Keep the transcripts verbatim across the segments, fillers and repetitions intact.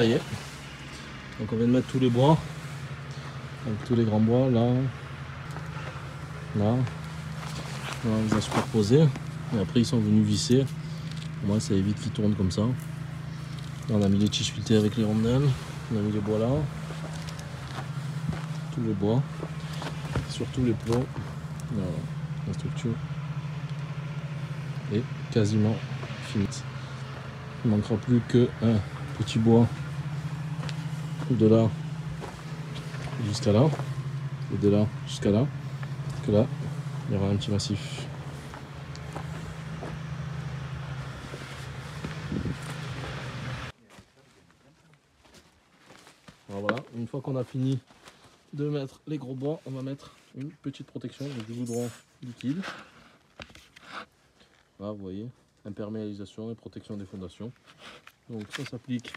ça y est. Donc on vient de mettre tous les bois, donc tous les grands bois, là, là, là on les a superposés, et après ils sont venus visser, au moins ça évite qu'ils tournent comme ça. Là, on a mis les tiges avec les rondelles, on a mis les bois là, tous les bois, surtout les plots, voilà, la structure est quasiment finie. Il ne manquera plus qu'un petit bois de là jusqu'à là, et de là jusqu'à là, que là, il y aura un petit massif. Alors voilà, une fois qu'on a fini de mettre les gros bois, on va mettre une petite protection avec du goudron liquide. Là, vous voyez, imperméabilisation et protection des fondations. Donc ça s'applique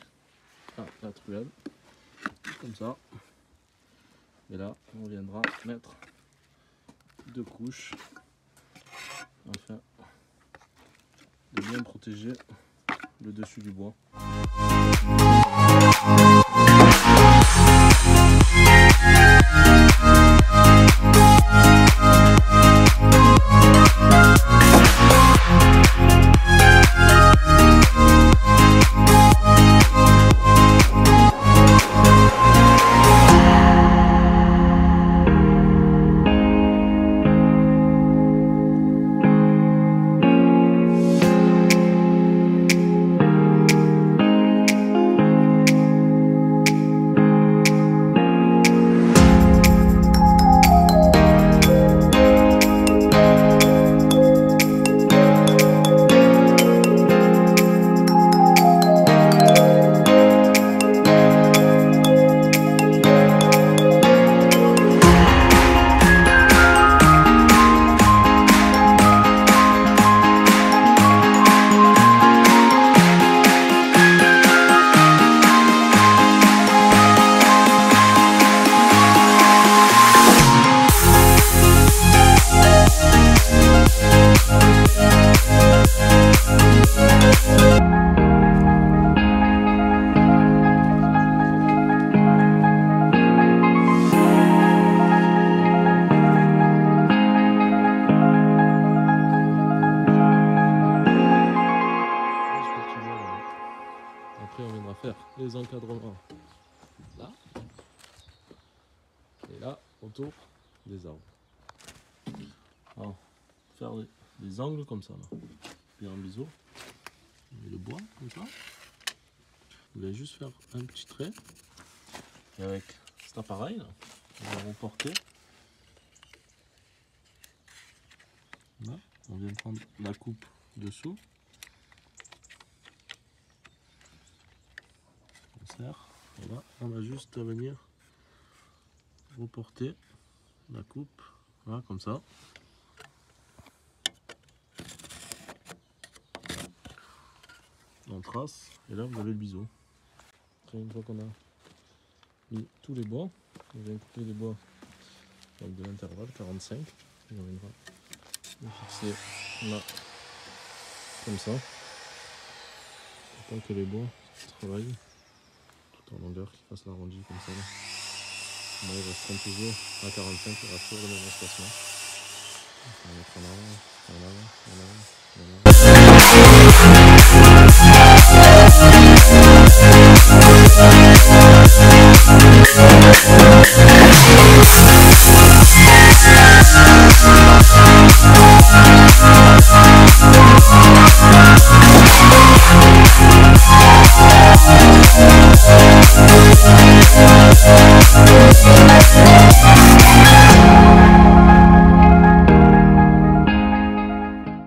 à la truelle, comme ça. Et là, on viendra mettre deux couches afin de bien protéger le dessus du bois. Les encadrements là et là autour des arbres. Alors, faire des, des angles comme ça là, bien en biseau, le bois comme ça. Vous allez juste faire un petit trait et avec cet appareil là, on va reporter. Là, on vient prendre la coupe dessous. Voilà, on va juste venir reporter la coupe, voilà, comme ça. On trace et là vous avez le biseau. Après, une fois qu'on a mis tous les bois, on vient couper les bois donc de l'intervalle quarante-cinq. Et on viendra le fixer là, comme ça, tant que les bois travaillent en longueur, qui fasse l'arrondi comme ça. Là, il va se prendre toujours à quarante-cinq pour assurer le même espacement. On va mettre en avant, en avant, en avant, en avant.